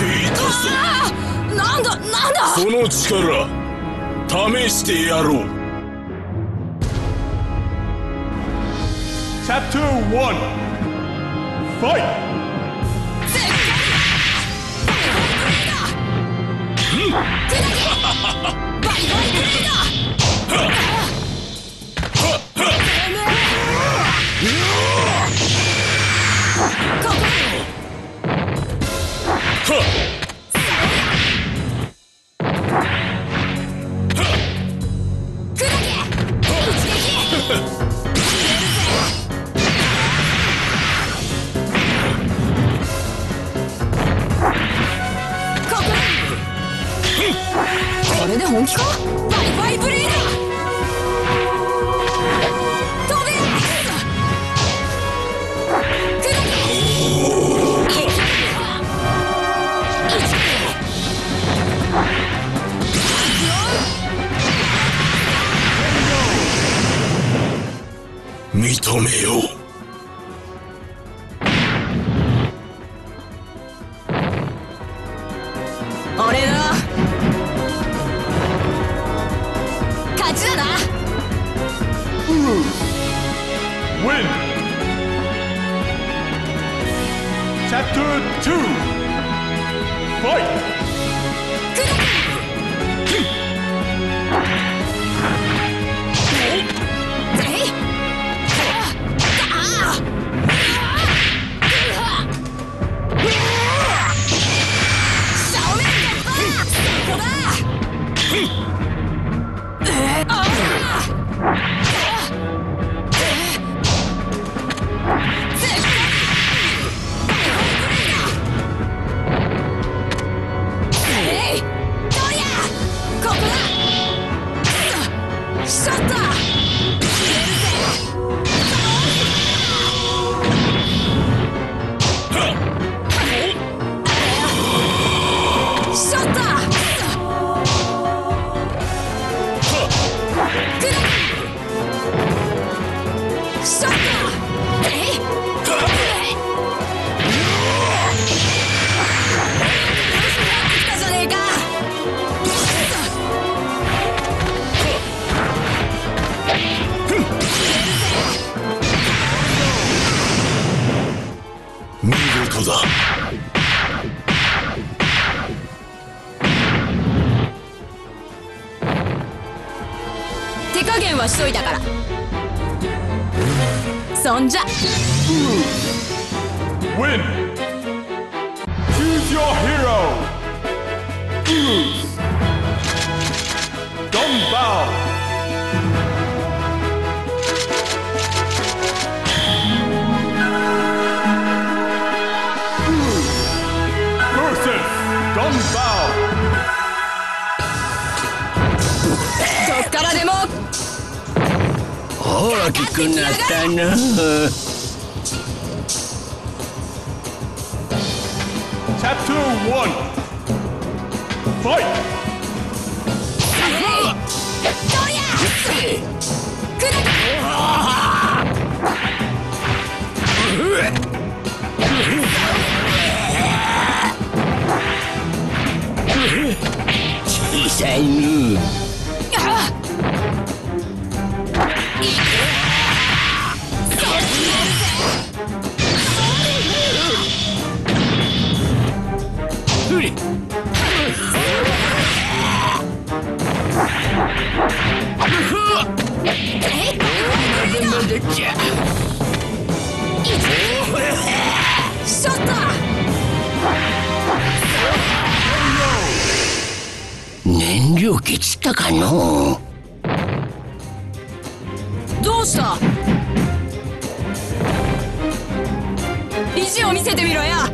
ぞ。なんだその力、試してやろう。チャプター1、ファイト。これで本気か？バイバイブレーダー。飛べ！砕け！認めよう。俺だ。勝ちだな。Win. Chapter 2. Fight. 見事だ。手加減はしといたから。そんじゃ。Win. Choose your hero. Dumbbell.大きくなったな。Chapter 1. Fight. 小さいの。燃料切ったかのう。どうした？意地を見せてみろや。